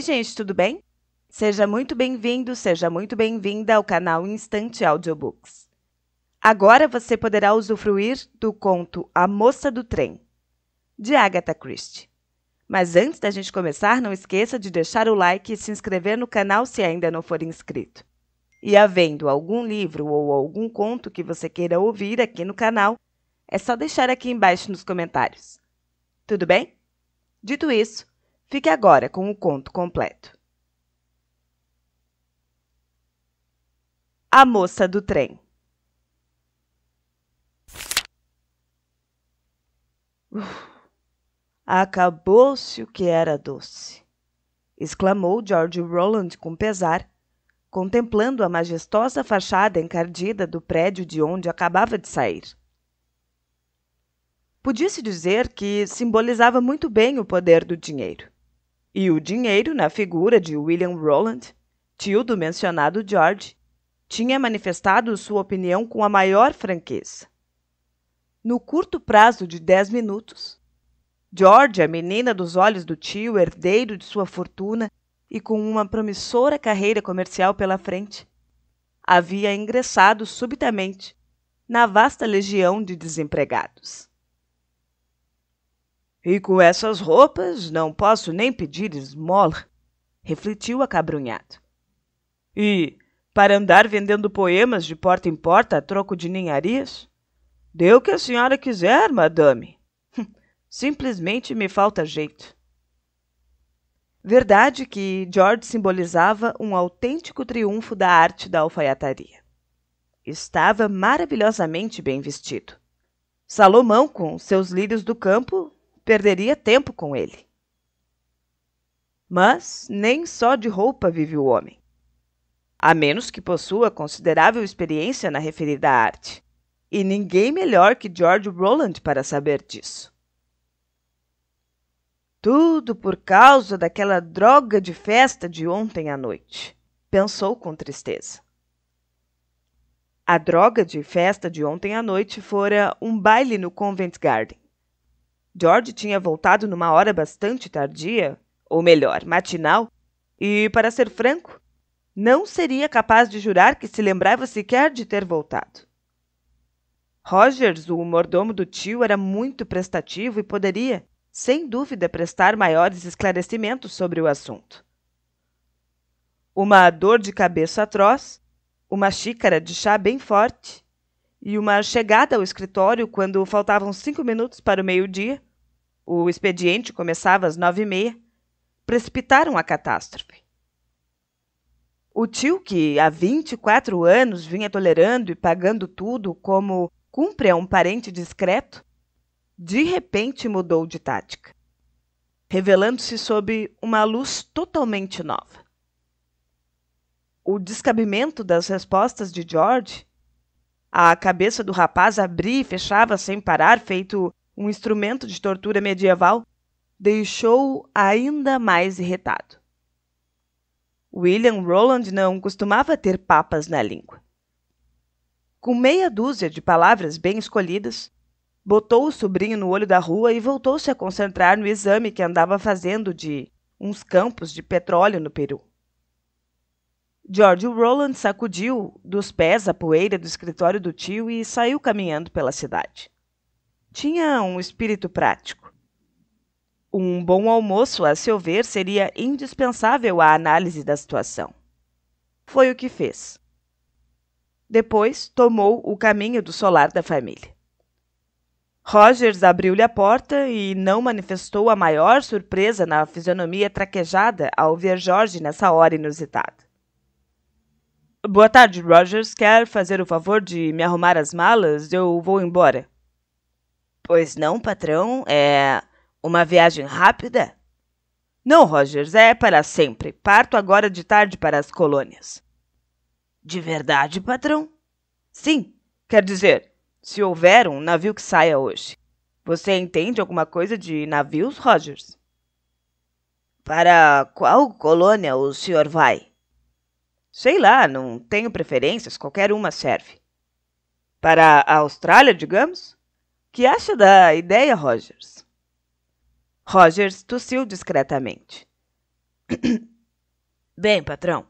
Oi, gente, tudo bem? Seja muito bem-vindo, seja muito bem-vinda ao canal Instante Audiobooks. Agora você poderá usufruir do conto A Moça do Trem, de Agatha Christie. Mas antes da gente começar, não esqueça de deixar o like e se inscrever no canal se ainda não for inscrito. E havendo algum livro ou algum conto que você queira ouvir aqui no canal, é só deixar aqui embaixo nos comentários. Tudo bem? Dito isso, fique agora com o conto completo. A Moça do Trem. Acabou-se o que era doce! Exclamou George Rowland com pesar, contemplando a majestosa fachada encardida do prédio de onde acabava de sair. Podia-se dizer que simbolizava muito bem o poder do dinheiro. E o dinheiro, na figura de William Rowland, tio do mencionado George, tinha manifestado sua opinião com a maior franqueza. No curto prazo de 10 minutos, George, a menina dos olhos do tio, herdeiro de sua fortuna e com uma promissora carreira comercial pela frente, havia ingressado subitamente na vasta legião de desempregados. E com essas roupas não posso nem pedir esmola, refletiu acabrunhado. E, para andar vendendo poemas de porta em porta a troco de ninharias? Dê o que a senhora quiser, madame. Simplesmente me falta jeito. Verdade que George simbolizava um autêntico triunfo da arte da alfaiataria. Estava maravilhosamente bem vestido. Salomão, com seus lírios do campo, perderia tempo com ele. Mas nem só de roupa vive o homem, a menos que possua considerável experiência na referida arte, e ninguém melhor que George Rowland para saber disso. Tudo por causa daquela droga de festa de ontem à noite, pensou com tristeza. A droga de festa de ontem à noite fora um baile no Covent Garden. George tinha voltado numa hora bastante tardia, ou melhor, matinal, e, para ser franco, não seria capaz de jurar que se lembrava sequer de ter voltado. Rogers, o mordomo do tio, era muito prestativo e poderia, sem dúvida, prestar maiores esclarecimentos sobre o assunto. Uma dor de cabeça atroz, uma xícara de chá bem forte e uma chegada ao escritório quando faltavam 5 minutos para o meio-dia, o expediente começava às 9h30, precipitaram a catástrofe. O tio, que há 24 anos vinha tolerando e pagando tudo como cumpre a um parente discreto, de repente mudou de tática, revelando-se sob uma luz totalmente nova. O descabimento das respostas de George, a cabeça do rapaz abria e fechava sem parar, feito um instrumento de tortura medieval, deixou-o ainda mais irritado. William Rowland não costumava ter papas na língua. Com 6 dúzia de palavras bem escolhidas, botou o sobrinho no olho da rua e voltou-se a concentrar no exame que andava fazendo de uns campos de petróleo no Peru. George Rowland sacudiu dos pés a poeira do escritório do tio e saiu caminhando pela cidade. Tinha um espírito prático. Um bom almoço, a seu ver, seria indispensável à análise da situação. Foi o que fez. Depois, tomou o caminho do solar da família. Rogers abriu-lhe a porta e não manifestou a maior surpresa na fisionomia traquejada ao ver George nessa hora inusitada. — Boa tarde, Rogers. Quer fazer o favor de me arrumar as malas? Eu vou embora. — Pois não, patrão? É uma viagem rápida? — Não, Rogers. É para sempre. Parto agora de tarde para as colônias. — De verdade, patrão? — Sim. Quer dizer... se houver um navio que saia hoje. Você entende alguma coisa de navios, Rogers? Para qual colônia o senhor vai? Sei lá, não tenho preferências, qualquer uma serve. Para a Austrália, digamos? Que acha da ideia, Rogers? Rogers tossiu discretamente. Bem, patrão,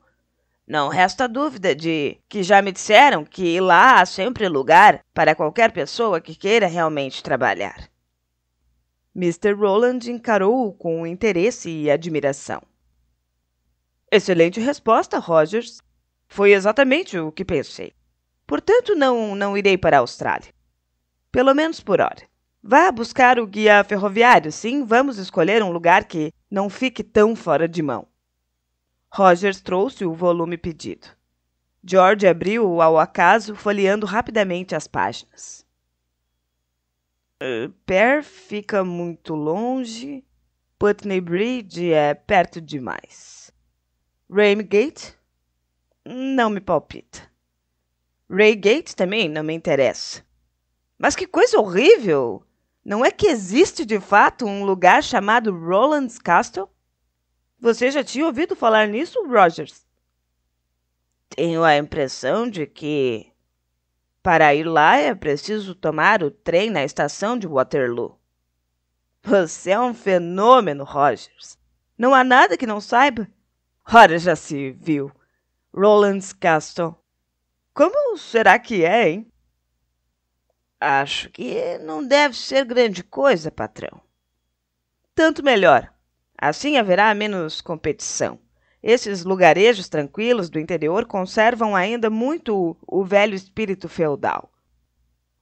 não resta dúvida de que já me disseram que lá há sempre lugar para qualquer pessoa que queira realmente trabalhar. Mr. Rowland encarou-o com interesse e admiração. Excelente resposta, Rogers. Foi exatamente o que pensei. Portanto, não irei para a Austrália. Pelo menos por hora. Vá buscar o guia ferroviário, sim. Vamos escolher um lugar que não fique tão fora de mão. Rogers trouxe o volume pedido. George abriu-o ao acaso, folheando rapidamente as páginas. Pear fica muito longe. Putney Bridge é perto demais. Ramegate? Não me palpita. Raygate também não me interessa. Mas que coisa horrível! Não é que existe de fato um lugar chamado Rowland's Castle? Você já tinha ouvido falar nisso, Rogers? Tenho a impressão de que para ir lá é preciso tomar o trem na estação de Waterloo. Você é um fenômeno, Rogers. Não há nada que não saiba. Ora, já se viu. Rowland's Castle. Como será que é, hein? Acho que não deve ser grande coisa, patrão. Tanto melhor. Assim haverá menos competição. Esses lugarejos tranquilos do interior conservam ainda muito o velho espírito feudal.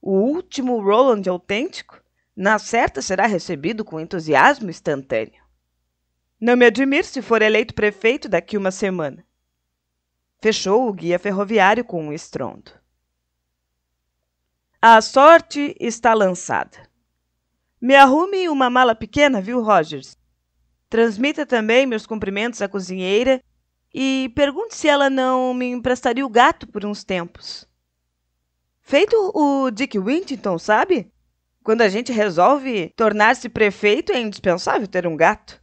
O último Rowland autêntico, na certa, será recebido com entusiasmo instantâneo. Não me admiro se for eleito prefeito daqui uma semana. Fechou o guia ferroviário com um estrondo. A sorte está lançada. Me arrume uma mala pequena, viu, Rogers? Transmita também meus cumprimentos à cozinheira e pergunte se ela não me emprestaria o gato por uns tempos. Feito o Dick Whittington, sabe? Quando a gente resolve tornar-se prefeito, é indispensável ter um gato.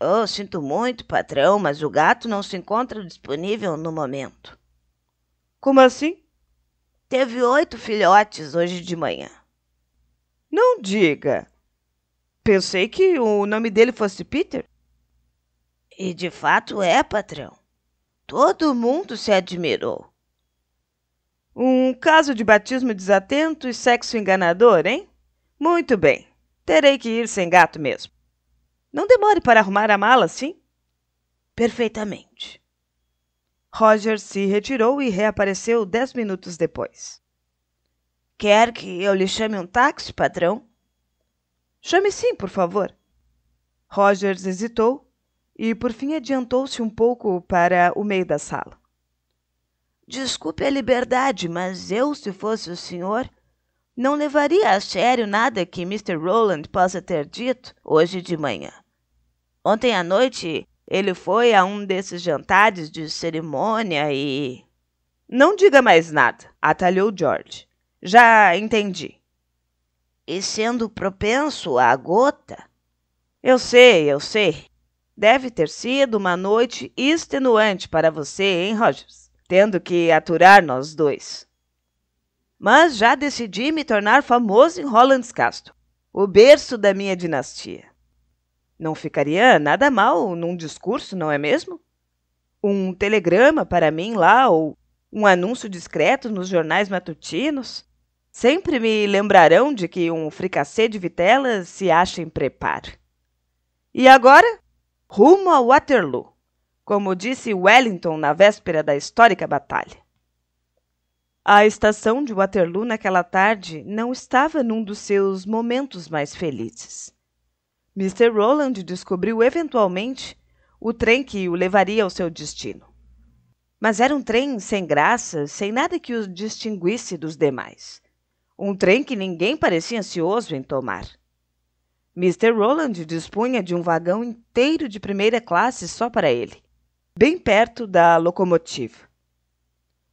Oh, sinto muito, patrão, mas o gato não se encontra disponível no momento. Como assim? Teve 8 filhotes hoje de manhã. Não diga! Pensei que o nome dele fosse Peter. E de fato é, patrão. Todo mundo se admirou. Um caso de batismo desatento e sexo enganador, hein? Muito bem. Terei que ir sem gato mesmo. Não demore para arrumar a mala, sim? Perfeitamente. Roger se retirou e reapareceu 10 minutos depois. Quer que eu lhe chame um táxi, patrão? Chame sim, por favor. Rogers hesitou e, por fim, adiantou-se um pouco para o meio da sala. Desculpe a liberdade, mas eu, se fosse o senhor, não levaria a sério nada que Mr. Rowland possa ter dito hoje de manhã. Ontem à noite, ele foi a um desses jantares de cerimônia e... Não diga mais nada, atalhou George. Já entendi. E sendo propenso à gota? Eu sei. Deve ter sido uma noite extenuante para você, hein, Rogers? Tendo que aturar nós dois. Mas já decidi me tornar famoso em Rowland's Castle, o berço da minha dinastia. Não ficaria nada mal num discurso, não é mesmo? Um telegrama para mim lá ou um anúncio discreto nos jornais matutinos? Sempre me lembrarão de que um fricassê de vitela se acha em preparo. E agora, rumo a Waterloo, como disse Wellington na véspera da histórica batalha. A estação de Waterloo naquela tarde não estava num dos seus momentos mais felizes. Mr. Rowland descobriu eventualmente o trem que o levaria ao seu destino. Mas era um trem sem graça, sem nada que o distinguisse dos demais. Um trem que ninguém parecia ansioso em tomar. Mr. Rowland dispunha de um vagão inteiro de primeira classe só para ele, bem perto da locomotiva.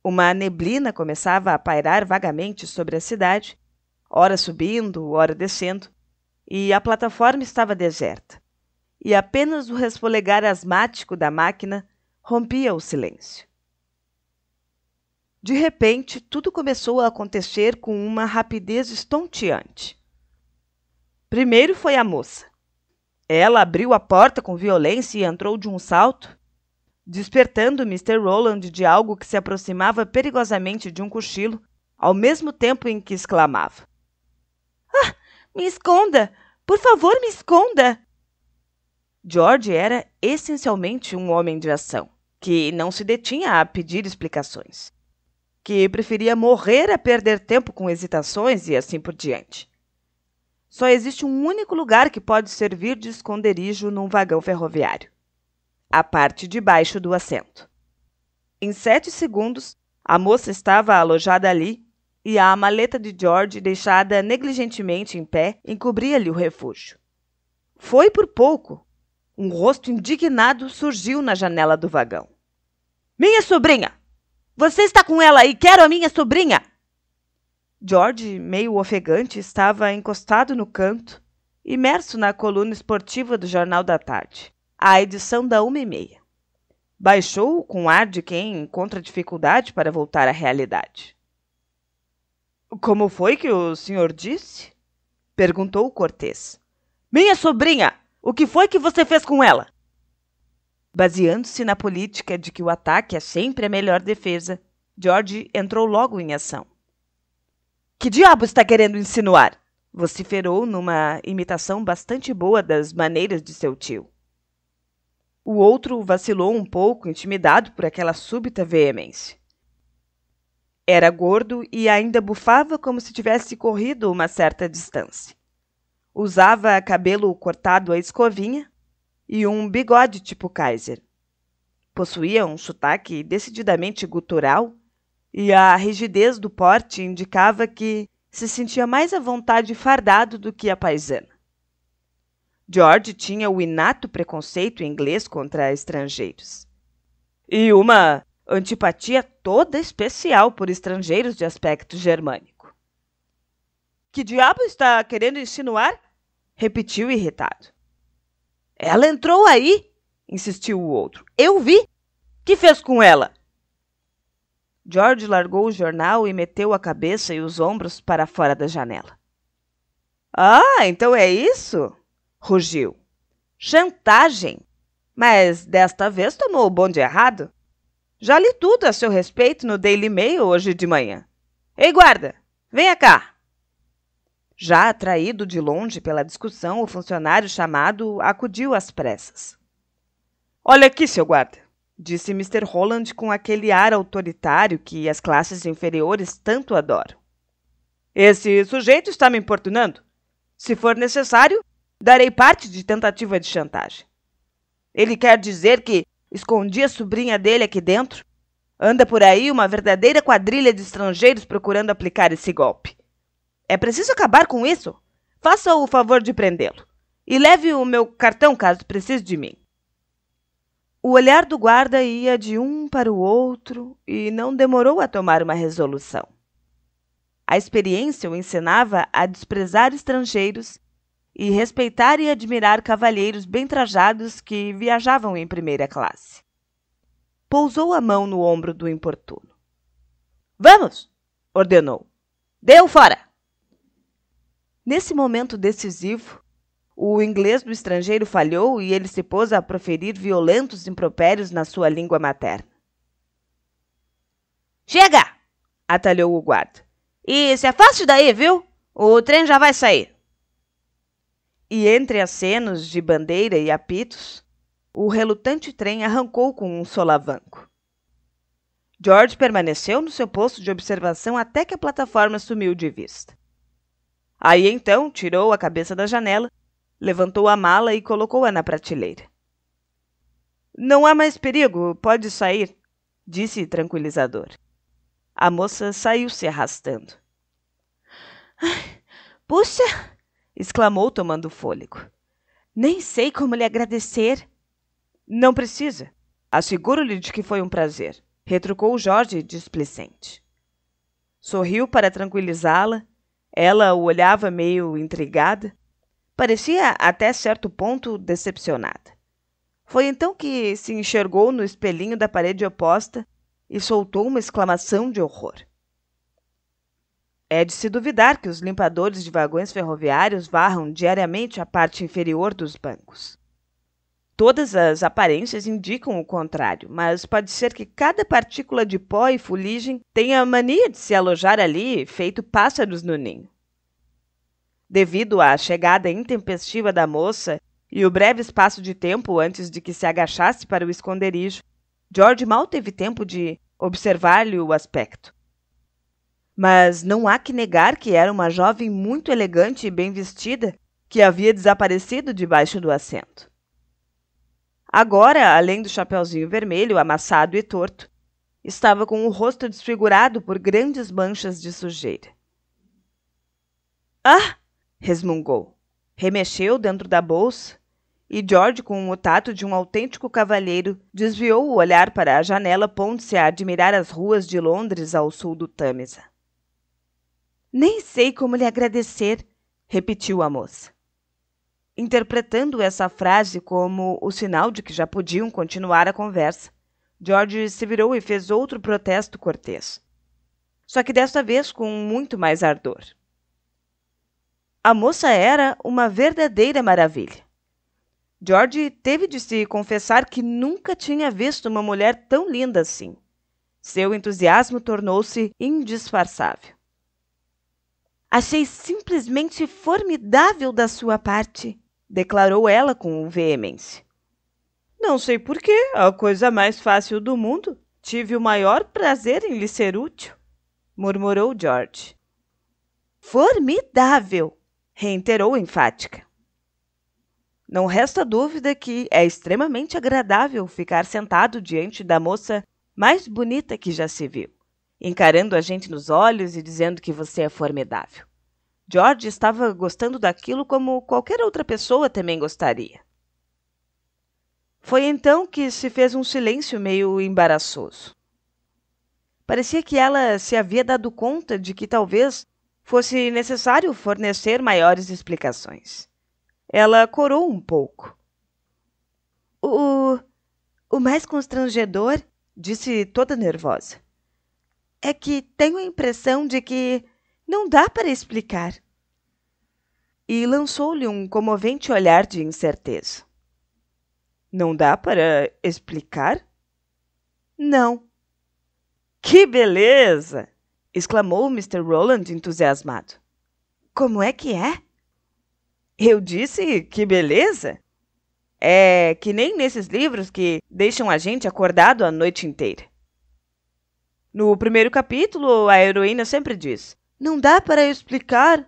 Uma neblina começava a pairar vagamente sobre a cidade, ora subindo, ora descendo, e a plataforma estava deserta. E apenas o resfolegar asmático da máquina rompia o silêncio. De repente, tudo começou a acontecer com uma rapidez estonteante. Primeiro foi a moça. Ela abriu a porta com violência e entrou de um salto, despertando Mr. Rowland de algo que se aproximava perigosamente de um cochilo, ao mesmo tempo em que exclamava: "Ah, me esconda! Por favor, me esconda!" George era essencialmente um homem de ação, que não se detinha a pedir explicações, que preferia morrer a perder tempo com hesitações e assim por diante. Só existe um único lugar que pode servir de esconderijo num vagão ferroviário: a parte de baixo do assento. Em 7 segundos, a moça estava alojada ali e a maleta de George, deixada negligentemente em pé, encobria-lhe o refúgio. Foi por pouco. Um rosto indignado surgiu na janela do vagão. "Minha sobrinha! Você está com ela e quero a minha sobrinha!" George, meio ofegante, estava encostado no canto, imerso na coluna esportiva do Jornal da Tarde, a edição da 1h30. Baixou com ar de quem encontra dificuldade para voltar à realidade. "Como foi que o senhor disse?" perguntou o cortês. "Minha sobrinha! O que foi que você fez com ela?" Baseando-se na política de que o ataque é sempre a melhor defesa, George entrou logo em ação. "Que diabo está querendo insinuar?" vociferou numa imitação bastante boa das maneiras de seu tio. O outro vacilou um pouco, intimidado por aquela súbita veemência. Era gordo e ainda bufava como se tivesse corrido uma certa distância. Usava cabelo cortado à escovinha e um bigode tipo Kaiser. Possuía um sotaque decididamente gutural e a rigidez do porte indicava que se sentia mais à vontade fardado do que a paisana. George tinha o inato preconceito inglês contra estrangeiros e uma antipatia toda especial por estrangeiros de aspecto germânico. "Que diabo está querendo insinuar?" repetiu irritado. "Ela entrou aí!" insistiu o outro. "Eu vi! O que fez com ela?" George largou o jornal e meteu a cabeça e os ombros para fora da janela. "Ah, então é isso?" rugiu. "Chantagem! Mas desta vez tomou o bonde errado. Já li tudo a seu respeito no Daily Mail hoje de manhã. Ei, guarda! Venha cá!" Já atraído de longe pela discussão, o funcionário chamado acudiu às pressas. "Olha aqui, seu guarda", disse Mr. Rowland com aquele ar autoritário que as classes inferiores tanto adoram. "Esse sujeito está me importunando. Se for necessário, darei parte de tentativa de chantagem. Ele quer dizer que escondi a sobrinha dele aqui dentro. Anda por aí uma verdadeira quadrilha de estrangeiros procurando aplicar esse golpe. É preciso acabar com isso. Faça o favor de prendê-lo. E leve o meu cartão caso precise de mim." O olhar do guarda ia de um para o outro e não demorou a tomar uma resolução. A experiência o ensinava a desprezar estrangeiros e respeitar e admirar cavalheiros bem trajados que viajavam em primeira classe. Pousou a mão no ombro do importuno. "Vamos!" ordenou. "Deu fora!" Nesse momento decisivo, o inglês do estrangeiro falhou e ele se pôs a proferir violentos impropérios na sua língua materna. "Chega!" atalhou o guarda. "E se afaste daí, viu? O trem já vai sair." E entre acenos de bandeira e apitos, o relutante trem arrancou com um solavanco. George permaneceu no seu posto de observação até que a plataforma sumiu de vista. Aí, então, tirou a cabeça da janela, levantou a mala e colocou-a na prateleira. "Não há mais perigo, pode sair", disse tranquilizador. A moça saiu se arrastando. "Puxa!" exclamou, tomando fôlego. "Nem sei como lhe agradecer." "Não precisa. Asseguro-lhe de que foi um prazer", retrucou George, displicente. Sorriu para tranquilizá-la. Ela o olhava meio intrigada, parecia até certo ponto decepcionada. Foi então que se enxergou no espelhinho da parede oposta e soltou uma exclamação de horror. É de se duvidar que os limpadores de vagões ferroviários varram diariamente a parte inferior dos bancos. Todas as aparências indicam o contrário, mas pode ser que cada partícula de pó e fuligem tenha a mania de se alojar ali, feito pássaros no ninho. Devido à chegada intempestiva da moça e o breve espaço de tempo antes de que se agachasse para o esconderijo, George mal teve tempo de observar-lhe o aspecto. Mas não há que negar que era uma jovem muito elegante e bem vestida que havia desaparecido debaixo do assento. Agora, além do chapeuzinho vermelho, amassado e torto, estava com o rosto desfigurado por grandes manchas de sujeira. — Ah! — resmungou. Remexeu dentro da bolsa e George, com o tato de um autêntico cavalheiro, desviou o olhar para a janela, pondo-se a admirar as ruas de Londres ao sul do Tâmisa. Nem sei como lhe agradecer, repetiu a moça, interpretando essa frase como o sinal de que já podiam continuar a conversa. George se virou e fez outro protesto cortês, só que desta vez com muito mais ardor. A moça era uma verdadeira maravilha. George teve de se confessar que nunca tinha visto uma mulher tão linda assim. Seu entusiasmo tornou-se indisfarçável. Achei simplesmente formidável da sua parte, declarou ela com veemência. Não sei porquê, a coisa mais fácil do mundo. Tive o maior prazer em lhe ser útil, murmurou George. Formidável, reiterou enfática. Não resta dúvida que é extremamente agradável ficar sentado diante da moça mais bonita que já se viu, encarando a gente nos olhos e dizendo que você é formidável. George estava gostando daquilo como qualquer outra pessoa também gostaria. Foi então que se fez um silêncio meio embaraçoso. Parecia que ela se havia dado conta de que talvez fosse necessário fornecer maiores explicações. Ela corou um pouco. O mais constrangedor, disse toda nervosa, é que tenho a impressão de que não dá para explicar. E lançou-lhe um comovente olhar de incerteza. Não dá para explicar? Não. Que beleza! Exclamou Mr. Rowland entusiasmado. Como é que é? Eu disse que beleza! É que nem nesses livros que deixam a gente acordado a noite inteira. No primeiro capítulo, a heroína sempre diz, não dá para eu explicar.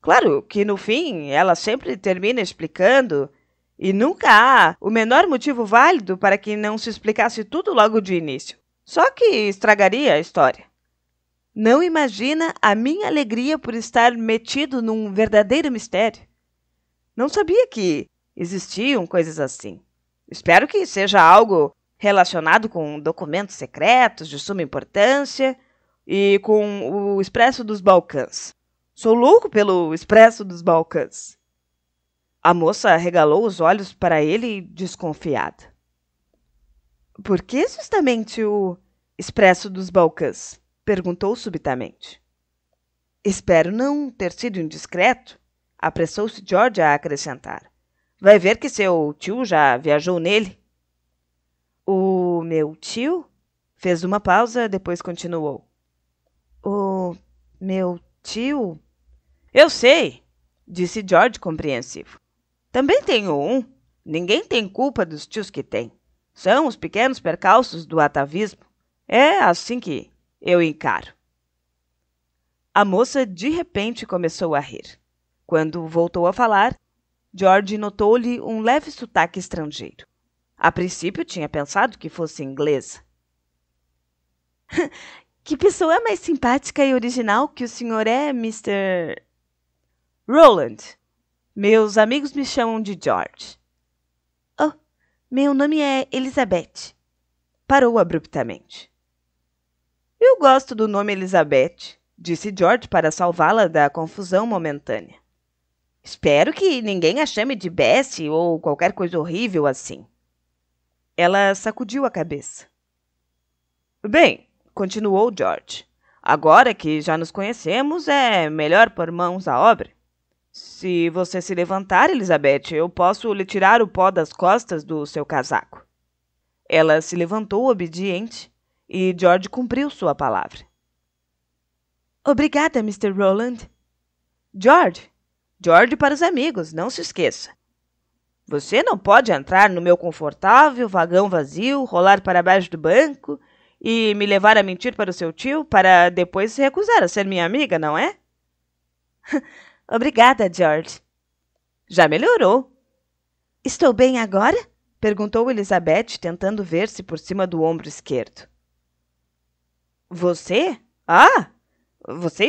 Claro que, no fim, ela sempre termina explicando, e nunca há o menor motivo válido para que não se explicasse tudo logo de início. Só que estragaria a história. Não imagina a minha alegria por estar metido num verdadeiro mistério. Não sabia que existiam coisas assim. Espero que seja algo relacionado com documentos secretos de suma importância e com o Expresso dos Balcãs. Sou louco pelo Expresso dos Balcãs. A moça arregalou os olhos para ele, desconfiada. Por que justamente o Expresso dos Balcãs? Perguntou subitamente. Espero não ter sido indiscreto, apressou-se George a acrescentar. Vai ver que seu tio já viajou nele. O meu tio? Fez uma pausa, depois continuou. O meu tio? Eu sei, disse George compreensivo. Também tenho um. Ninguém tem culpa dos tios que tem. São os pequenos percalços do atavismo. É assim que eu encaro. A moça de repente começou a rir. Quando voltou a falar, George notou-lhe um leve sotaque estrangeiro. A princípio, tinha pensado que fosse inglesa. Que pessoa mais simpática e original que o senhor é, Mr. Rowland. Meus amigos me chamam de George. Oh, meu nome é Elizabeth. Parou abruptamente. Eu gosto do nome Elizabeth, disse George para salvá-la da confusão momentânea. Espero que ninguém a chame de Bessie ou qualquer coisa horrível assim. Ela sacudiu a cabeça. Bem, continuou George, Agora que já nos conhecemos, é melhor pôr mãos à obra. Se você se levantar, Elizabeth, eu posso lhe tirar o pó das costas do seu casaco. Ela se levantou obediente e George cumpriu sua palavra. Obrigada, Mr. Rowland. George, George para os amigos, não se esqueça. Você não pode entrar no meu confortável vagão vazio, rolar para baixo do banco e me levar a mentir para o seu tio para depois se recusar a ser minha amiga, não é? Obrigada, George. Já melhorou. Estou bem agora? Perguntou Elizabeth, tentando ver-se por cima do ombro esquerdo. Você? Ah, você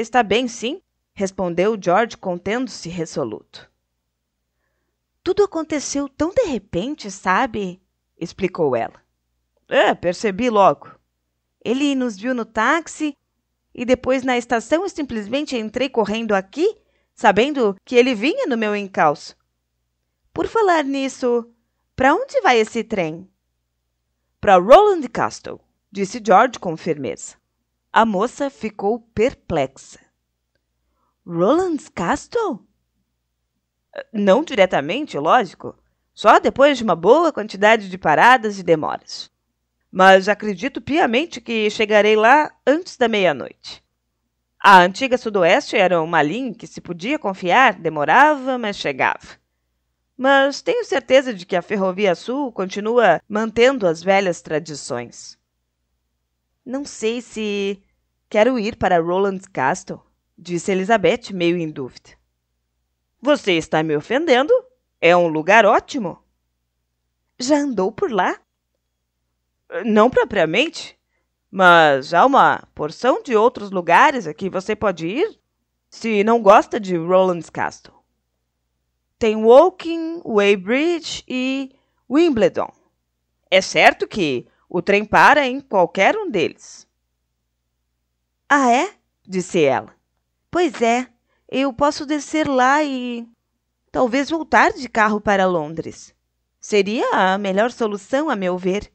está bem, sim, respondeu George, contendo-se resoluto. Tudo aconteceu tão de repente, sabe? Explicou ela. É, percebi logo. Ele nos viu no táxi e depois na estação eu simplesmente entrei correndo aqui, sabendo que ele vinha no meu encalço. Por falar nisso, para onde vai esse trem? Para Rowland Castle, disse George com firmeza. A moça ficou perplexa. Rowland's Castle? Não diretamente, lógico. Só depois de uma boa quantidade de paradas e demoras. Mas acredito piamente que chegarei lá antes da meia-noite. A antiga Sudoeste era uma linha que se podia confiar, demorava, mas chegava. Mas tenho certeza de que a Ferrovia Sul continua mantendo as velhas tradições. Não sei se quero ir para Rowland's Castle, disse Elizabeth, meio em dúvida. Você está me ofendendo? É um lugar ótimo. Já andou por lá? Não propriamente, mas há uma porção de outros lugares a que você pode ir se não gosta de Rowland's Castle. Tem Woking, Weybridge e Wimbledon. É certo que o trem para em qualquer um deles. Ah, é? Disse ela. Pois é. Eu posso descer lá e talvez voltar de carro para Londres. Seria a melhor solução, a meu ver.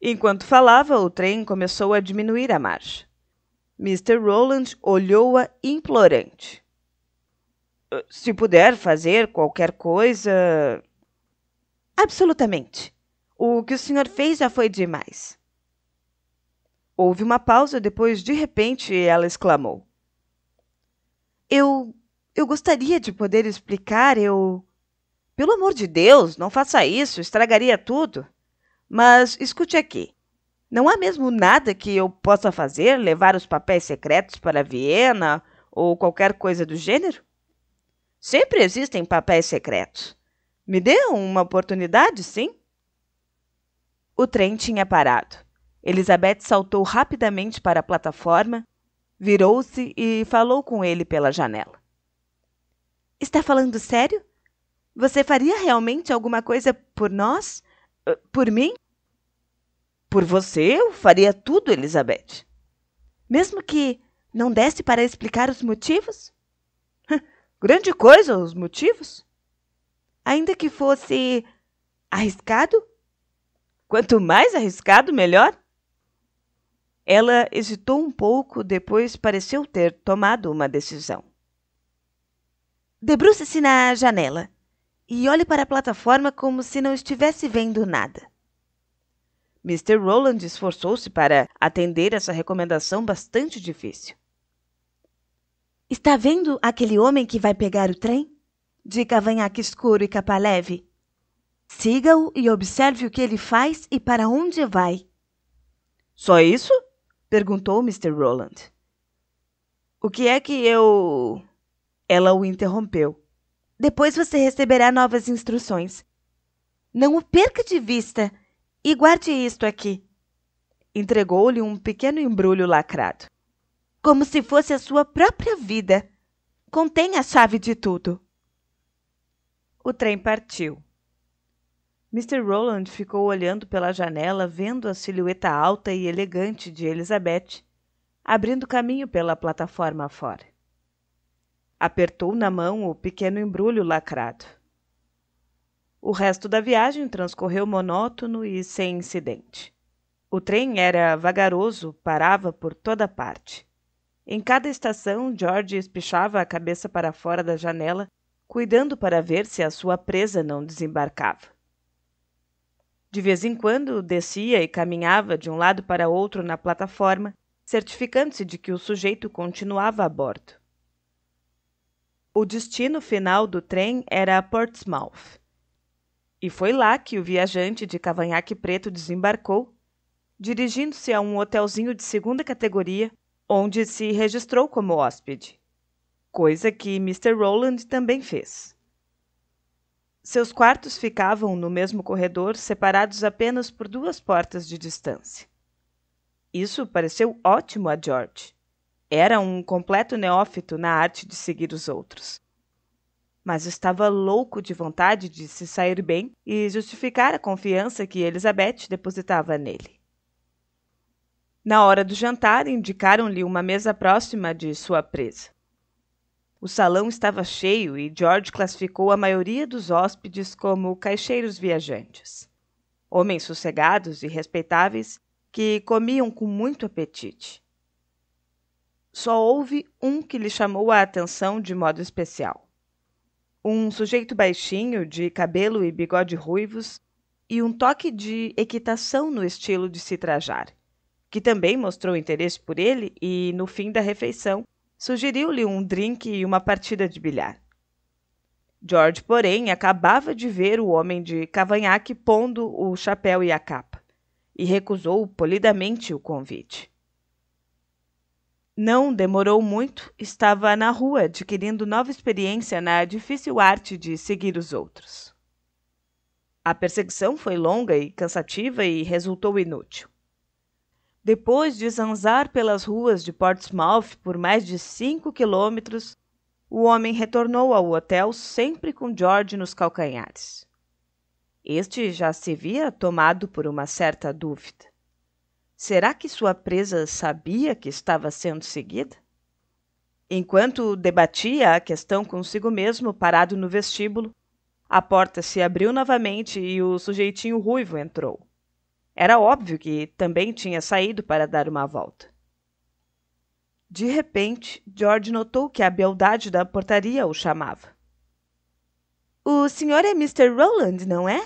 Enquanto falava, o trem começou a diminuir a marcha. Mr. Rowland olhou-a implorante. Se puder fazer qualquer coisa... Absolutamente. O que o senhor fez já foi demais. Houve uma pausa, depois de repente ela exclamou. Eu gostaria de poder explicar, Pelo amor de Deus, não faça isso, estragaria tudo. Mas escute aqui. Não há mesmo nada que eu possa fazer, levar os papéis secretos para Viena ou qualquer coisa do gênero? Sempre existem papéis secretos. Me dê uma oportunidade, sim? O trem tinha parado. Elizabeth saltou rapidamente para a plataforma, virou-se e falou com ele pela janela. — Está falando sério? Você faria realmente alguma coisa por nós? Por mim? — Por você, eu faria tudo, Elizabeth. — Mesmo que não desse para explicar os motivos? — Grande coisa, os motivos. — Ainda que fosse arriscado? — Quanto mais arriscado, melhor. Ela hesitou um pouco, depois pareceu ter tomado uma decisão. Debruce-se na janela e olhe para a plataforma como se não estivesse vendo nada. Mr. Rowland esforçou-se para atender essa recomendação bastante difícil. Está vendo aquele homem que vai pegar o trem? De cavanhaque escuro e capa leve. Siga-o e observe o que ele faz e para onde vai. Só isso? Perguntou Mr. Rowland. O que é que eu... Ela o interrompeu. Depois você receberá novas instruções. Não o perca de vista e guarde isto aqui. Entregou-lhe um pequeno embrulho lacrado. Como se fosse a sua própria vida. Contém a chave de tudo. O trem partiu. Mr. Rowland ficou olhando pela janela, vendo a silhueta alta e elegante de Elizabeth, abrindo caminho pela plataforma afora. Apertou na mão o pequeno embrulho lacrado. O resto da viagem transcorreu monótono e sem incidente. O trem era vagaroso, parava por toda parte. Em cada estação, George espichava a cabeça para fora da janela, cuidando para ver se a sua presa não desembarcava. De vez em quando, descia e caminhava de um lado para outro na plataforma, certificando-se de que o sujeito continuava a bordo. O destino final do trem era Portsmouth. E foi lá que o viajante de cavanhaque preto desembarcou, dirigindo-se a um hotelzinho de segunda categoria, onde se registrou como hóspede, coisa que Mr. Rowland também fez. Seus quartos ficavam no mesmo corredor, separados apenas por 2 portas de distância. Isso pareceu ótimo a George. Era um completo neófito na arte de seguir os outros. Mas estava louco de vontade de se sair bem e justificar a confiança que Elizabeth depositava nele. Na hora do jantar, indicaram-lhe uma mesa próxima de sua presa. O salão estava cheio e George classificou a maioria dos hóspedes como caixeiros viajantes. Homens sossegados e respeitáveis que comiam com muito apetite. Só houve um que lhe chamou a atenção de modo especial. Um sujeito baixinho, de cabelo e bigode ruivos, e um toque de equitação no estilo de se trajar, que também mostrou interesse por ele e, no fim da refeição, sugeriu-lhe um drink e uma partida de bilhar. George, porém, acabava de ver o homem de cavanhaque pondo o chapéu e a capa, e recusou polidamente o convite. Não demorou muito, estava na rua adquirindo nova experiência na difícil arte de seguir os outros. A perseguição foi longa e cansativa e resultou inútil. Depois de zanzar pelas ruas de Portsmouth por mais de 5 quilômetros, o homem retornou ao hotel sempre com George nos calcanhares. Este já se via tomado por uma certa dúvida. Será que sua presa sabia que estava sendo seguida? Enquanto debatia a questão consigo mesmo, parado no vestíbulo, a porta se abriu novamente e o sujeitinho ruivo entrou. Era óbvio que também tinha saído para dar uma volta. De repente, George notou que a beldade da portaria o chamava. — O senhor é Mr. Rowland, não é?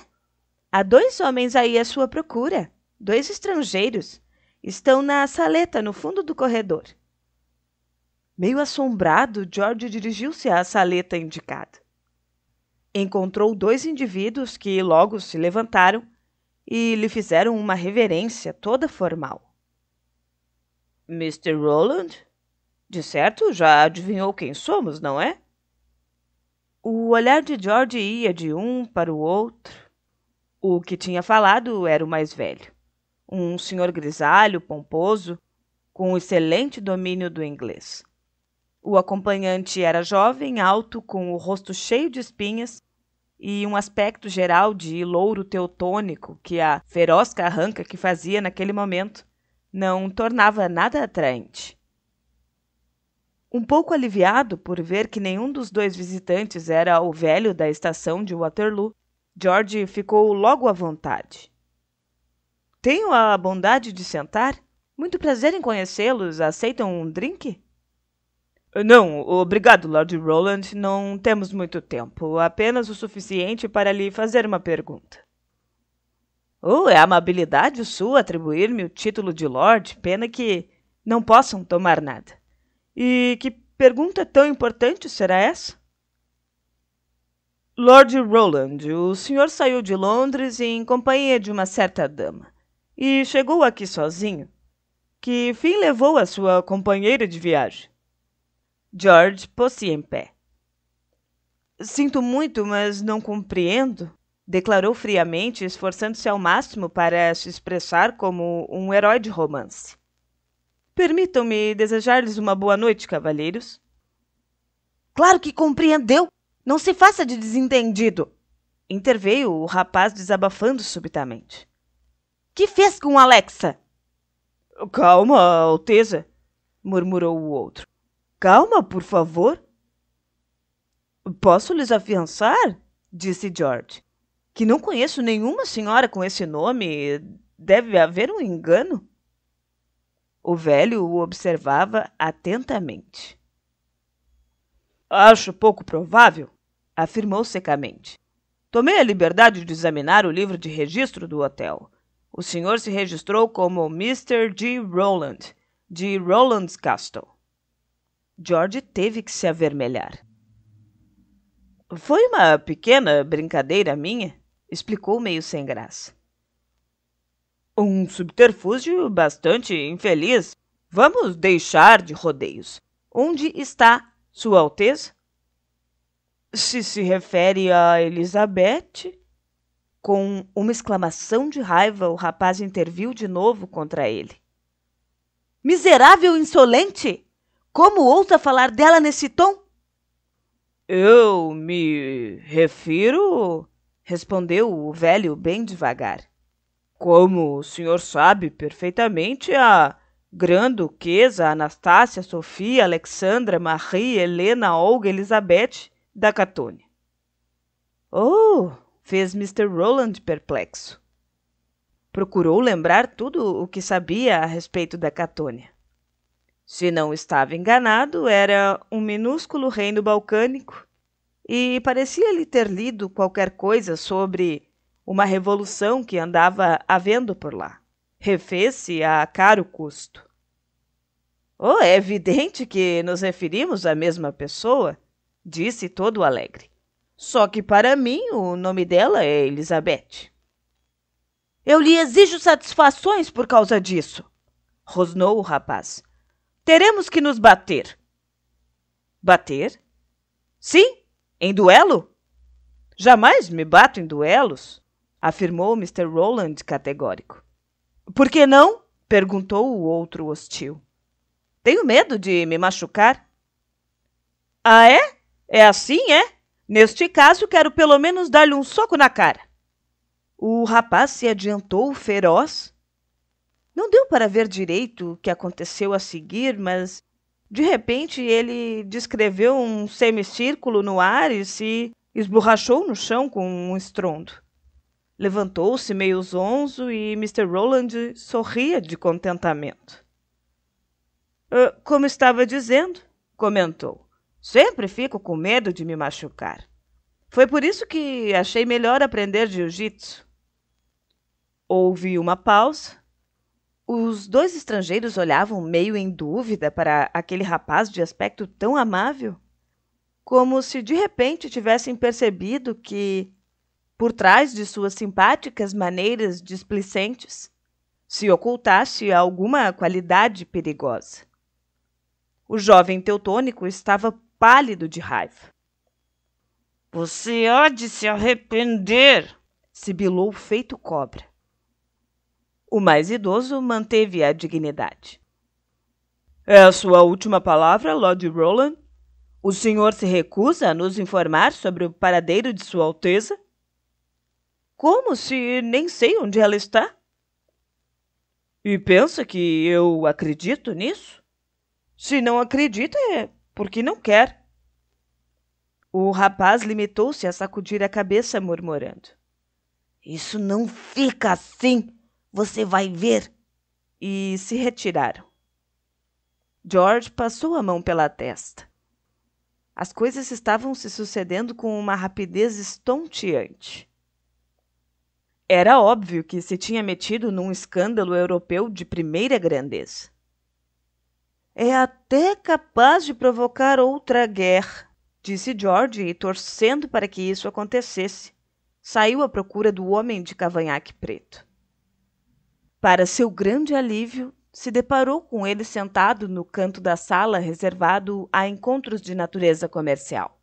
Há 2 homens aí à sua procura. 2 estrangeiros. Estão na saleta no fundo do corredor. Meio assombrado, George dirigiu-se à saleta indicada. Encontrou 2 indivíduos que logo se levantaram e lhe fizeram uma reverência toda formal. — Mr. Rowland? De certo, já adivinhou quem somos, não é? O olhar de George ia de um para o outro. O que tinha falado era o mais velho, um senhor grisalho, pomposo, com um excelente domínio do inglês. O acompanhante era jovem, alto, com o rosto cheio de espinhas, e um aspecto geral de louro teutônico que a feroz carranca que fazia naquele momento não tornava nada atraente. Um pouco aliviado por ver que nenhum dos 2 visitantes era o velho da estação de Waterloo, George ficou logo à vontade. — Tenho a bondade de sentar? Muito prazer em conhecê-los. Aceitam um drink? — Não, obrigado, Lord Rowland. Não temos muito tempo, apenas o suficiente para lhe fazer uma pergunta. — Oh, é amabilidade sua atribuir-me o título de Lord, pena que não possam tomar nada. E que pergunta tão importante será essa? — Lord Rowland, o senhor saiu de Londres em companhia de uma certa dama e chegou aqui sozinho. Que fim levou a sua companheira de viagem? George pôs-se em pé. — Sinto muito, mas não compreendo, declarou friamente, esforçando-se ao máximo para se expressar como um herói de romance. — Permitam-me desejar-lhes uma boa noite, cavalheiros. — Claro que compreendeu! Não se faça de desentendido! Interveio o rapaz, desabafando subitamente. — Que fez com Alexa? — Calma, Alteza, murmurou o outro. — Calma, por favor. — Posso lhes afiançar, disse George, que não conheço nenhuma senhora com esse nome, Deve haver um engano? O velho o observava atentamente. Acho pouco provável, afirmou secamente. Tomei a liberdade de examinar o livro de registro do hotel. O senhor se registrou como Mr. G. Rowland, de Rowland's Castle. George teve que se avermelhar. Foi uma pequena brincadeira minha, explicou meio sem graça. Um subterfúgio bastante infeliz. Vamos deixar de rodeios. Onde está Sua Alteza? Se refere a Elizabeth? Com uma exclamação de raiva, o rapaz interviu de novo contra ele. Miserável insolente! Como ousa falar dela nesse tom? Eu me refiro, respondeu o velho bem devagar. Como o senhor sabe perfeitamente, a Grande Duquesa Anastácia, Sofia, Alexandra, Marie, Helena, Olga, Elizabeth da Catônia. Oh! Fez Mr. Rowland perplexo. Procurou lembrar tudo o que sabia a respeito da Catônia. Se não estava enganado, era um minúsculo reino balcânico e parecia-lhe ter lido qualquer coisa sobre uma revolução que andava havendo por lá. Refez-se a caro custo. Oh, é evidente que nos referimos à mesma pessoa, disse todo alegre. Só que para mim o nome dela é Elizabeth. Eu lhe exijo satisfações por causa disso, rosnou o rapaz. Teremos que nos bater. Bater? Sim, em duelo? Jamais me bato em duelos, afirmou Mr. Rowland categórico. Por que não? Perguntou o outro hostil. Tenho medo de me machucar. Ah, é? É assim, é? Neste caso, quero pelo menos dar-lhe um soco na cara. O rapaz se adiantou, feroz. Não deu para ver direito o que aconteceu a seguir, mas, de repente, ele descreveu um semicírculo no ar e se esborrachou no chão com um estrondo. Levantou-se meio zonzo e Mr. Rowland sorria de contentamento. — Como estava dizendo, comentou. Sempre fico com medo de me machucar. Foi por isso que achei melhor aprender jiu-jitsu. Houve uma pausa. Os dois estrangeiros olhavam meio em dúvida para aquele rapaz de aspecto tão amável, como se de repente tivessem percebido que, por trás de suas simpáticas maneiras displicentes, se ocultasse alguma qualidade perigosa. O jovem teutônico estava pálido de raiva. — Você há de se arrepender! Sibilou feito cobra. O mais idoso manteve a dignidade. — É a sua última palavra, Lord Rowland? O senhor se recusa a nos informar sobre o paradeiro de Sua Alteza? — Como se nem sei onde ela está? — E pensa que eu acredito nisso? Se não acredita, é porque não quer. O rapaz limitou-se a sacudir a cabeça, murmurando. Isso não fica assim. Você vai ver. E se retiraram. George passou a mão pela testa. As coisas estavam se sucedendo com uma rapidez estonteante. Era óbvio que se tinha metido num escândalo europeu de primeira grandeza. É até capaz de provocar outra guerra, disse George, e torcendo para que isso acontecesse, saiu à procura do homem de cavanhaque preto. Para seu grande alívio, se deparou com ele sentado no canto da sala reservado a encontros de natureza comercial.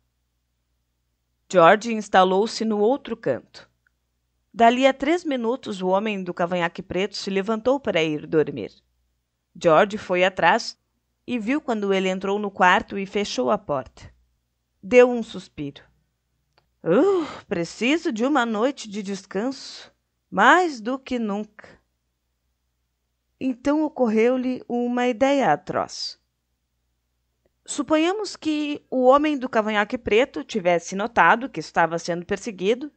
George instalou-se no outro canto. Dali a 3 minutos, o homem do cavanhaque preto se levantou para ir dormir. George foi atrás e viu quando ele entrou no quarto e fechou a porta. Deu um suspiro. Preciso de uma noite de descanso, mais do que nunca. Então ocorreu-lhe uma ideia atroz. Suponhamos que o homem do cavanhaque preto tivesse notado que estava sendo perseguido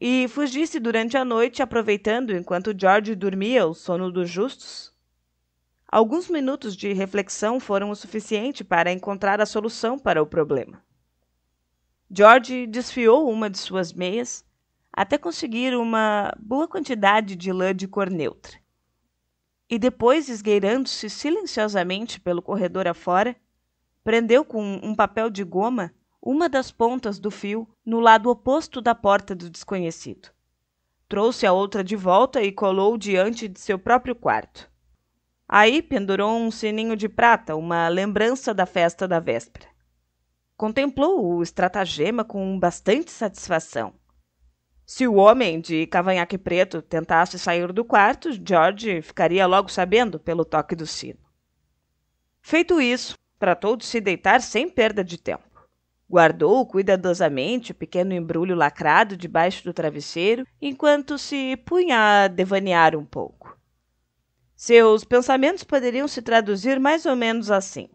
e fugisse durante a noite, aproveitando enquanto George dormia o sono dos justos? Alguns minutos de reflexão foram o suficiente para encontrar a solução para o problema. George desfiou uma de suas meias até conseguir uma boa quantidade de lã de cor neutra. E depois, esgueirando-se silenciosamente pelo corredor afora, prendeu com um papel de goma uma das pontas do fio no lado oposto da porta do desconhecido. Trouxe a outra de volta e colou diante de seu próprio quarto. Aí pendurou um sininho de prata, uma lembrança da festa da véspera. Contemplou o estratagema com bastante satisfação. Se o homem de cavanhaque preto tentasse sair do quarto, George ficaria logo sabendo pelo toque do sino. Feito isso, tratou de se deitar sem perda de tempo. Guardou cuidadosamente o pequeno embrulho lacrado debaixo do travesseiro, enquanto se punha a devanear um pouco. Seus pensamentos poderiam se traduzir mais ou menos assim.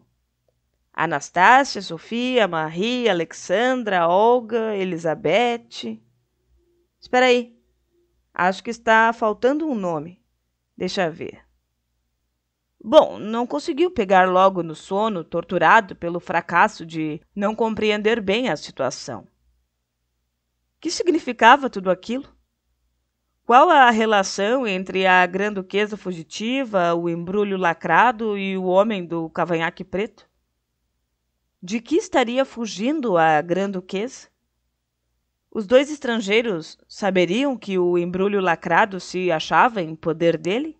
Anastácia, Sofia, Marie, Alexandra, Olga, Elizabeth... Espera aí. Acho que está faltando um nome. Deixa ver. Bom, não conseguiu pegar logo no sono, torturado pelo fracasso de não compreender bem a situação. Que significava tudo aquilo? Qual a relação entre a granduquesa fugitiva, o embrulho lacrado e o homem do cavanhaque preto? De que estaria fugindo a granduquesa? Os dois estrangeiros saberiam que o embrulho lacrado se achava em poder dele?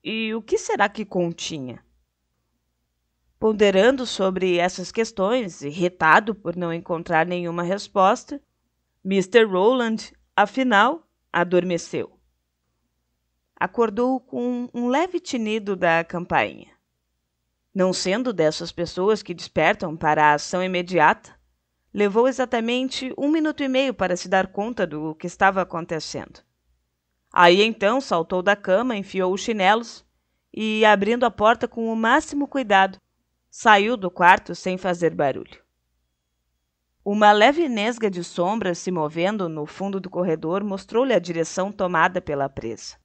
E o que será que continha? Ponderando sobre essas questões, irritado por não encontrar nenhuma resposta, Mr. Rowland, afinal, adormeceu. Acordou com um leve tinido da campainha. Não sendo dessas pessoas que despertam para a ação imediata, levou exatamente 1 minuto e meio para se dar conta do que estava acontecendo. Aí então saltou da cama, enfiou os chinelos e, abrindo a porta com o máximo cuidado, saiu do quarto sem fazer barulho. Uma leve nesga de sombra se movendo no fundo do corredor mostrou-lhe a direção tomada pela presa.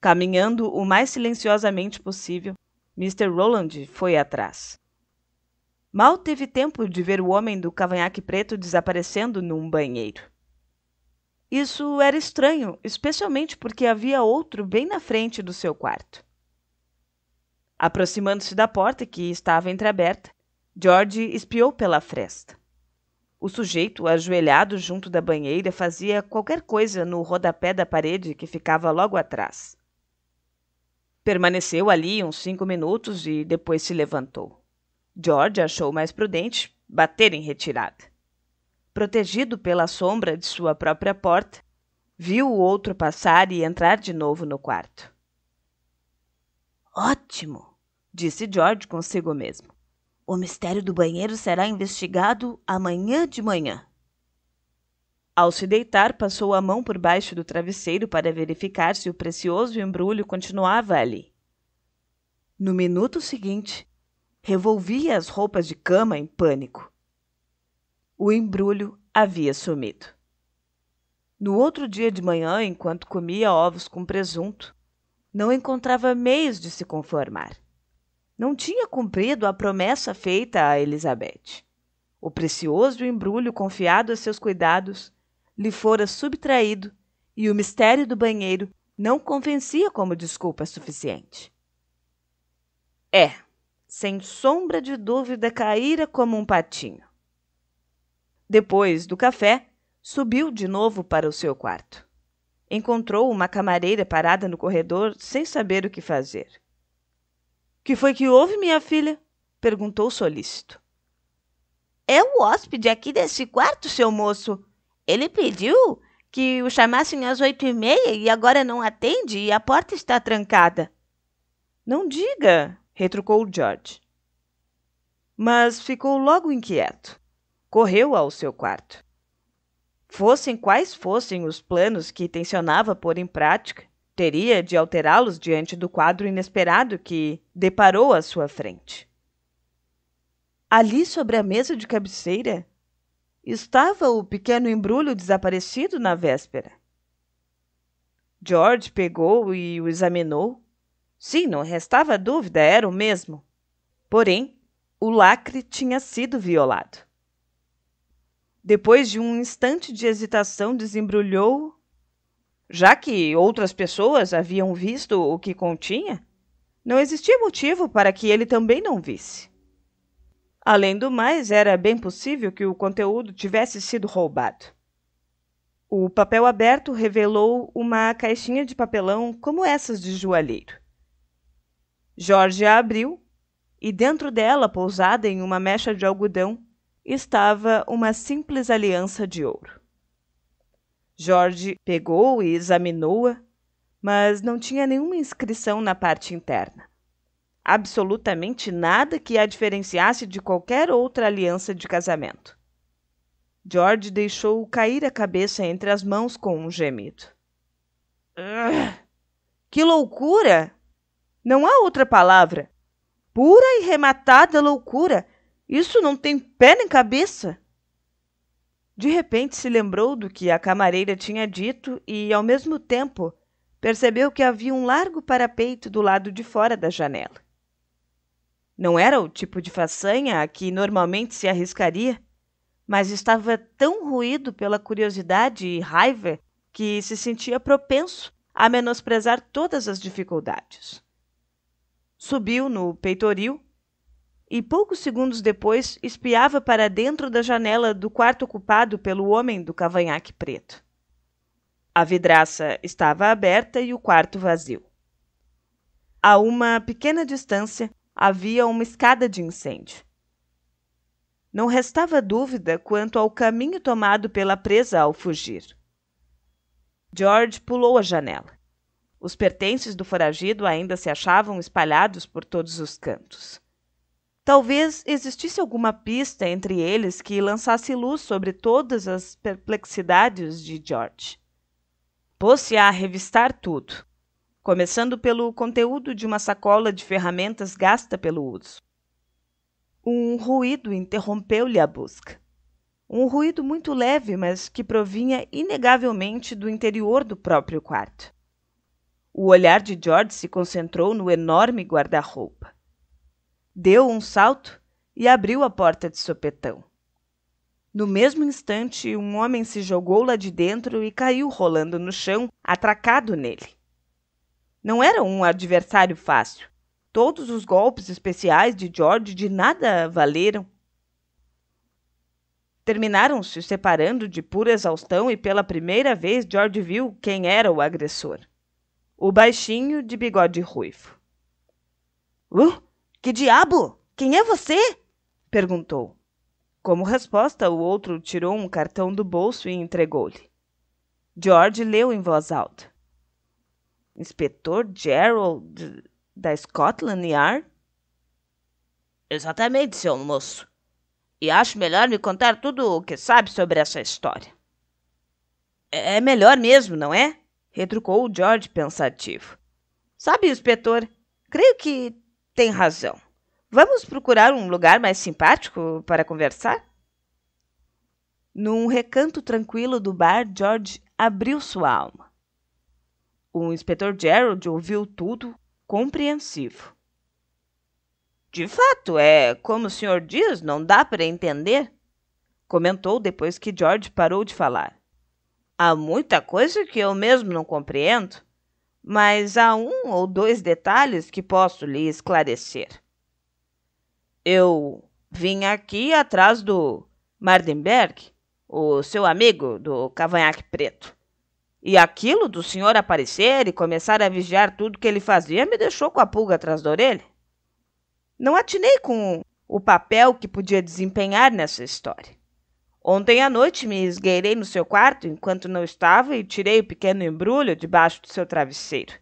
Caminhando o mais silenciosamente possível, Mr. Rowland foi atrás. Mal teve tempo de ver o homem do cavanhaque preto desaparecendo num banheiro. Isso era estranho, especialmente porque havia outro bem na frente do seu quarto. Aproximando-se da porta, que estava entreaberta, George espiou pela fresta. O sujeito, ajoelhado junto da banheira, fazia qualquer coisa no rodapé da parede que ficava logo atrás. Permaneceu ali uns 5 minutos e depois se levantou. George achou mais prudente bater em retirada. Protegido pela sombra de sua própria porta, viu o outro passar e entrar de novo no quarto. Ótimo, disse George consigo mesmo. O mistério do banheiro será investigado amanhã de manhã. Ao se deitar, passou a mão por baixo do travesseiro para verificar se o precioso embrulho continuava ali. No minuto seguinte, revolvia as roupas de cama em pânico. O embrulho havia sumido. No outro dia de manhã, enquanto comia ovos com presunto, não encontrava meios de se conformar. Não tinha cumprido a promessa feita a Elizabeth. O precioso embrulho confiado a seus cuidados lhe fora subtraído e o mistério do banheiro não convencia como desculpa suficiente. É... sem sombra de dúvida, caíra como um patinho. Depois do café, subiu de novo para o seu quarto. Encontrou uma camareira parada no corredor, sem saber o que fazer. — Que foi que houve, minha filha? — perguntou solícito. — É o hóspede aqui desse quarto, seu moço. Ele pediu que o chamassem às 8h30 e agora não atende e a porta está trancada. — Não diga... retrucou George. Mas ficou logo inquieto. Correu ao seu quarto. Fossem quais fossem os planos que tencionava pôr em prática, teria de alterá-los diante do quadro inesperado que deparou à sua frente. Ali sobre a mesa de cabeceira, Estava o pequeno embrulho desaparecido na véspera. George pegou e o examinou. Sim, não restava dúvida, era o mesmo. Porém, o lacre tinha sido violado. Depois de um instante de hesitação, desembrulhou, já que outras pessoas haviam visto o que continha. Não existia motivo para que ele também não visse. Além do mais, era bem possível que o conteúdo tivesse sido roubado. O papel aberto revelou uma caixinha de papelão como essas de joalheiro. George a abriu e dentro dela, pousada em uma mecha de algodão, estava uma simples aliança de ouro. George pegou e examinou-a, mas não tinha nenhuma inscrição na parte interna. Absolutamente nada que a diferenciasse de qualquer outra aliança de casamento. George deixou cair a cabeça entre as mãos com um gemido. Que loucura! Não há outra palavra. Pura e rematada loucura. Isso não tem pé nem cabeça. De repente se lembrou do que a camareira tinha dito e, ao mesmo tempo, percebeu que havia um largo parapeito do lado de fora da janela. Não era o tipo de façanha a que normalmente se arriscaria, mas estava tão roído pela curiosidade e raiva que se sentia propenso a menosprezar todas as dificuldades. Subiu no peitoril e, poucos segundos depois, espiava para dentro da janela do quarto ocupado pelo homem do cavanhaque preto. A vidraça estava aberta e o quarto vazio. A uma pequena distância, havia uma escada de incêndio. Não restava dúvida quanto ao caminho tomado pela presa ao fugir. George pulou a janela. Os pertences do foragido ainda se achavam espalhados por todos os cantos. Talvez existisse alguma pista entre eles que lançasse luz sobre todas as perplexidades de George. Pôs-se a revistar tudo, começando pelo conteúdo de uma sacola de ferramentas gasta pelo uso. Um ruído interrompeu-lhe a busca. Um ruído muito leve, mas que provinha inegavelmente do interior do próprio quarto. O olhar de George se concentrou no enorme guarda-roupa. Deu um salto e abriu a porta de sopetão. No mesmo instante, um homem se jogou lá de dentro e caiu rolando no chão, atracado nele. Não era um adversário fácil. Todos os golpes especiais de George de nada valeram. Terminaram se separando de pura exaustão e pela primeira vez George viu quem era o agressor. O baixinho de bigode ruivo. — Que diabo? Quem é você? — perguntou. Como resposta, o outro tirou um cartão do bolso e entregou-lhe. George leu em voz alta. Inspetor Gerald da Scotland Yard? Exatamente, seu moço. E acho melhor me contar tudo o que sabe sobre essa história. É melhor mesmo, não é? Retrucou o George pensativo. Sabe, inspetor, creio que tem razão. Vamos procurar um lugar mais simpático para conversar? Num recanto tranquilo do bar, George abriu sua alma. O inspetor Gerald ouviu tudo, compreensivo. De fato, é como o senhor diz, não dá para entender, comentou depois que George parou de falar. Há muita coisa que eu mesmo não compreendo, mas há um ou dois detalhes que posso lhe esclarecer. Eu vim aqui atrás do Mardenberg, o seu amigo do cavanhaque preto. E aquilo do senhor aparecer e começar a vigiar tudo que ele fazia me deixou com a pulga atrás da orelha. Não atinei com o papel que podia desempenhar nessa história. Ontem à noite me esgueirei no seu quarto enquanto não estava e tirei o pequeno embrulho debaixo do seu travesseiro.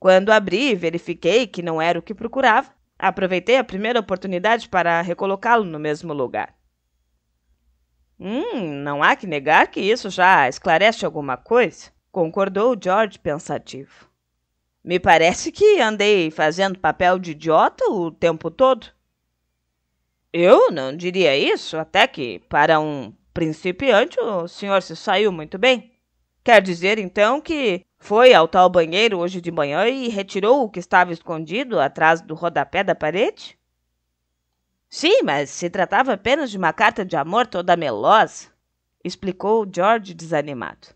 Quando abri e verifiquei que não era o que procurava, aproveitei a primeira oportunidade para recolocá-lo no mesmo lugar. Não há que negar que isso já esclarece alguma coisa, concordou George pensativo. Me parece que andei fazendo papel de idiota o tempo todo. Eu não diria isso, até que, para um Principiante, o senhor se saiu muito bem. Quer dizer, então, que foi ao tal banheiro hoje de manhã e retirou o que estava escondido atrás do rodapé da parede? Sim, mas se tratava apenas de uma carta de amor toda melosa, explicou George desanimado.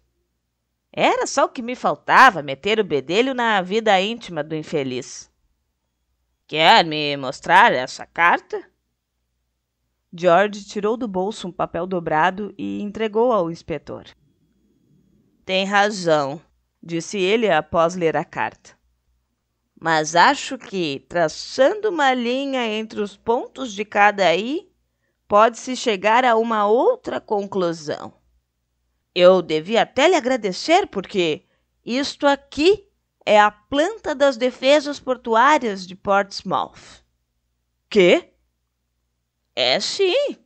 Era só o que me faltava, meter o bedelho na vida íntima do infeliz. Quer me mostrar essa carta? George tirou do bolso um papel dobrado e entregou ao inspetor. Tem razão, disse ele após ler a carta. Mas acho que, traçando uma linha entre os pontos de cada i, pode-se chegar a uma outra conclusão. Eu devia até lhe agradecer, porque isto aqui é a planta das defesas portuárias de Portsmouth. Quê? É sim,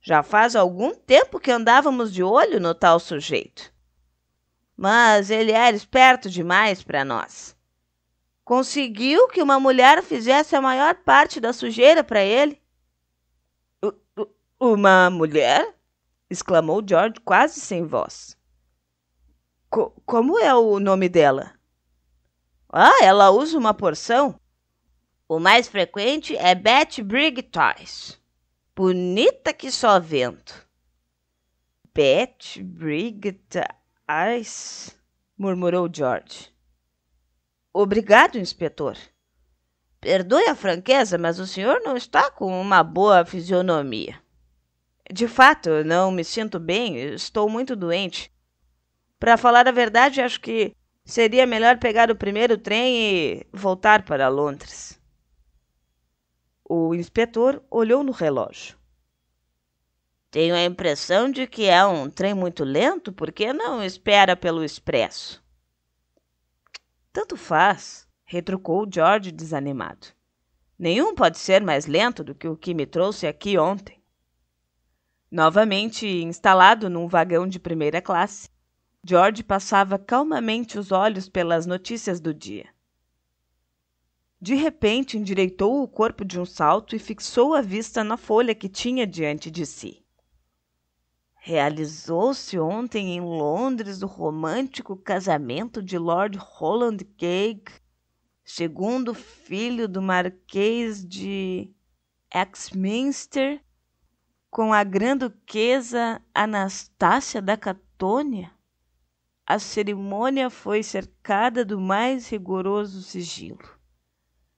já faz algum tempo que andávamos de olho no tal sujeito. Mas ele era esperto demais para nós. Conseguiu que uma mulher fizesse a maior parte da sujeira para ele. Uma mulher? Exclamou George quase sem voz. Como é o nome dela? Ah, ela usa uma porção. O mais frequente é Betty Briggs Toys. Bonita que só vento. Betty Briggs Eyes, murmurou George. Obrigado, inspetor. Perdoe a franqueza, mas o senhor não está com uma boa fisionomia. De fato, não me sinto bem, estou muito doente. Para falar a verdade, acho que seria melhor pegar o primeiro trem e voltar para Londres. O inspetor olhou no relógio. Tenho a impressão de que é um trem muito lento, porque não espera pelo expresso. Tanto faz, retrucou George desanimado. Nenhum pode ser mais lento do que o que me trouxe aqui ontem. Novamente instalado num vagão de primeira classe, George passava calmamente os olhos pelas notícias do dia. De repente, endireitou o corpo de um salto e fixou a vista na folha que tinha diante de si. Realizou-se ontem em Londres o romântico casamento de Lord Holland Cake, segundo filho do Marquês de Exminster, com a grã-duquesa Anastácia da Catônia. A cerimônia foi cercada do mais rigoroso sigilo.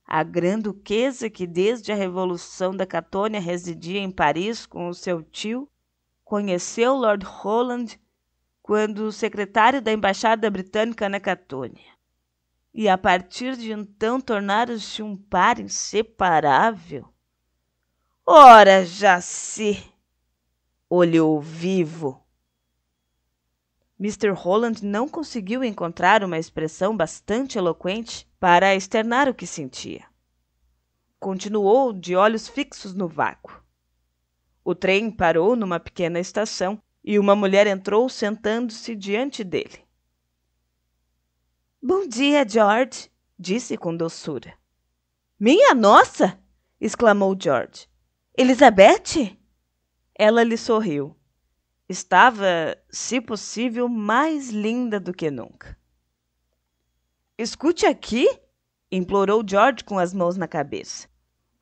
A grã-duquesa, que desde a Revolução da Catônia residia em Paris com o seu tio, conheceu Lord Holland quando secretário da Embaixada Britânica na Catônia. E a partir de então tornaram-se um par inseparável. Ora, Jaci! Olhou vivo. Mr. Rowland não conseguiu encontrar uma expressão bastante eloquente para externar o que sentia. Continuou de olhos fixos no vácuo. O trem parou numa pequena estação e uma mulher entrou sentando-se diante dele. — Bom dia, George! — disse com doçura. — Minha nossa! — exclamou George. — Elizabeth? Ela lhe sorriu. Estava, se possível, mais linda do que nunca. Escute aqui, implorou George com as mãos na cabeça.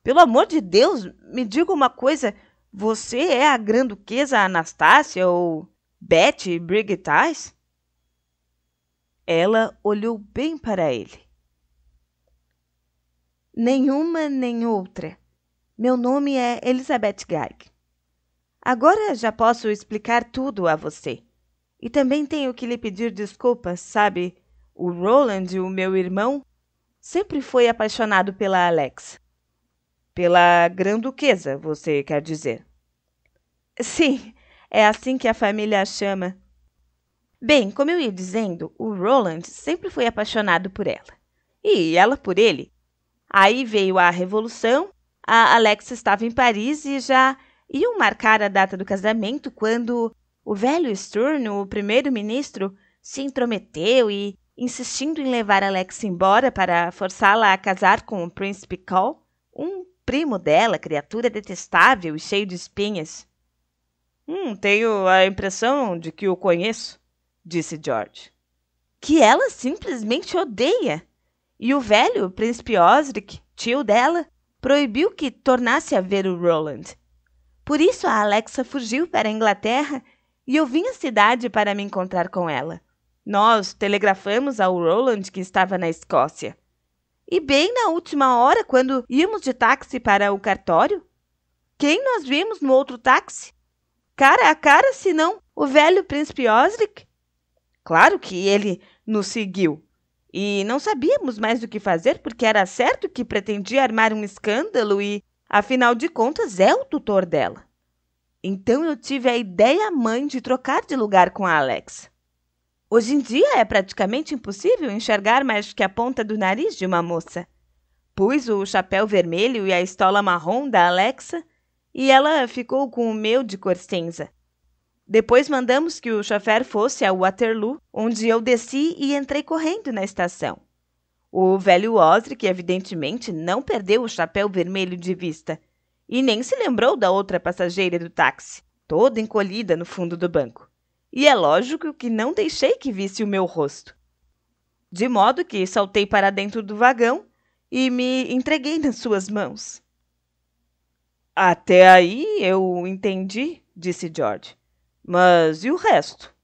Pelo amor de Deus, me diga uma coisa. Você é a grã-duquesa Anastácia ou Betty Briggs Toys? Ela olhou bem para ele. Nenhuma nem outra. Meu nome é Elizabeth Geiger. Agora já posso explicar tudo a você. E também tenho que lhe pedir desculpas, sabe? O Roland, o meu irmão, sempre foi apaixonado pela Alex. Pela grã-duquesa, você quer dizer? Sim, é assim que a família a chama. Bem, como eu ia dizendo, o Roland sempre foi apaixonado por ela. E ela por ele. Aí veio a Revolução, a Alex estava em Paris e já... iam marcar a data do casamento quando o velho Sturn, o primeiro-ministro, se intrometeu e, insistindo em levar Alex embora para forçá-la a casar com o Príncipe Call, um primo dela, criatura detestável e cheio de espinhas. Tenho a impressão de que o conheço, disse George. Que ela simplesmente odeia. E o velho príncipe Osric, tio dela, proibiu que tornasse a ver o Rowland. Por isso a Alexa fugiu para a Inglaterra e eu vim à cidade para me encontrar com ela. Nós telegrafamos ao Rowland que estava na Escócia. E bem na última hora, quando íamos de táxi para o cartório, quem nós vimos no outro táxi? Cara a cara, senão o velho príncipe Osric? Claro que ele nos seguiu. E não sabíamos mais o que fazer, porque era certo que pretendia armar um escândalo e, afinal de contas, é o tutor dela. Então eu tive a ideia mãe de trocar de lugar com a Alexa. Hoje em dia é praticamente impossível enxergar mais que a ponta do nariz de uma moça. Pus o chapéu vermelho e a estola marrom da Alexa e ela ficou com o meu de cor cinza. Depois mandamos que o chofer fosse a Waterloo, onde eu desci e entrei correndo na estação. O velho Osric, evidentemente, não perdeu o chapéu vermelho de vista e nem se lembrou da outra passageira do táxi, toda encolhida no fundo do banco. E é lógico que não deixei que visse o meu rosto. De modo que saltei para dentro do vagão e me entreguei nas suas mãos. Até aí eu entendi, disse George. Mas e o resto?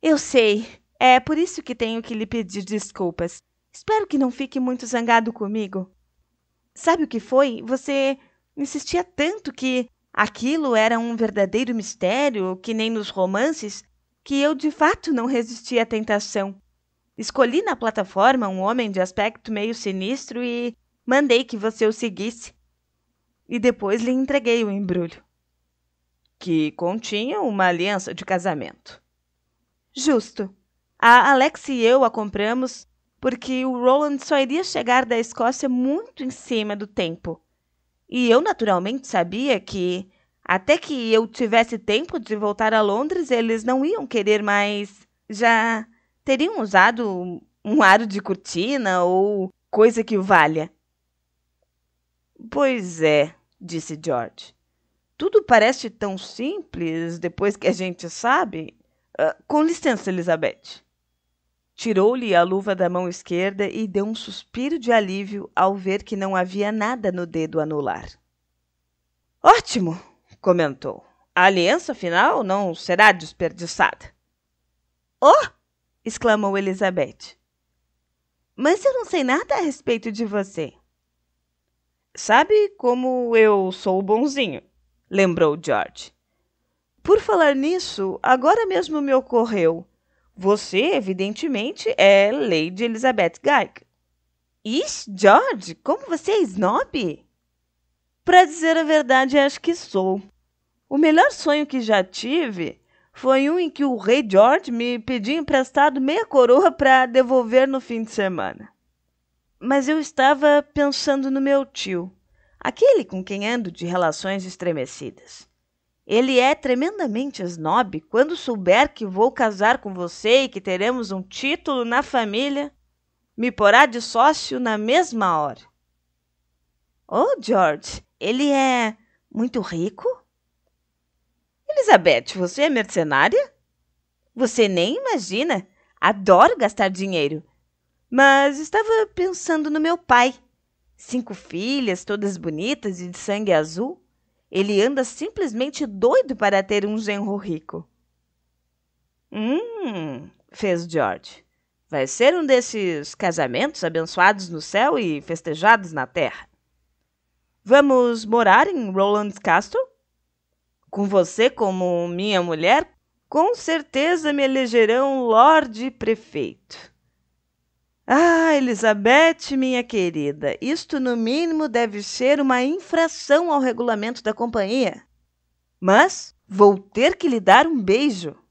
Eu sei. É por isso que tenho que lhe pedir desculpas. Espero que não fique muito zangado comigo. Sabe o que foi? Você insistia tanto que... aquilo era um verdadeiro mistério, que nem nos romances, que eu de fato não resisti à tentação. Escolhi na plataforma um homem de aspecto meio sinistro e mandei que você o seguisse. E depois lhe entreguei o embrulho. Que continha uma aliança de casamento. Justo. A Alex e eu a compramos porque o Roland só iria chegar da Escócia muito em cima do tempo. E eu naturalmente sabia que, até que eu tivesse tempo de voltar a Londres, eles não iam querer mais. Já teriam usado um aro de cortina ou coisa que o valha. Pois é, disse George. Tudo parece tão simples depois que a gente sabe. Com licença, Elizabeth. Tirou-lhe a luva da mão esquerda e deu um suspiro de alívio ao ver que não havia nada no dedo anular. — Ótimo! — comentou. — A aliança, afinal, não será desperdiçada. — Oh! — exclamou Elizabeth. — Mas eu não sei nada a respeito de você. — Sabe como eu sou bonzinho? — lembrou George. — Por falar nisso, agora mesmo me ocorreu... Você, evidentemente, é Lady Elizabeth Geiger. Ixi, George, como você é snob? Para dizer a verdade, acho que sou. O melhor sonho que já tive foi um em que o Rei George me pediu emprestado 500 coroas para devolver no fim de semana. Mas eu estava pensando no meu tio, aquele com quem ando de relações estremecidas. Ele é tremendamente snob. Quando souber que vou casar com você e que teremos um título na família, me porá de sócio na mesma hora. Oh, George, ele é muito rico? Elizabeth, você é mercenária? Você nem imagina. Adoro gastar dinheiro. Mas estava pensando no meu pai. 5 filhas, todas bonitas e de sangue azul. Ele anda simplesmente doido para ter um genro rico. Fez George. Vai ser um desses casamentos abençoados no céu e festejados na terra. Vamos morar em Rowland's Castle? Com você como minha mulher, com certeza me elegerão Lorde Prefeito. Ah, Elizabeth, minha querida, isto no mínimo deve ser uma infração ao regulamento da companhia. Mas vou ter que lhe dar um beijo.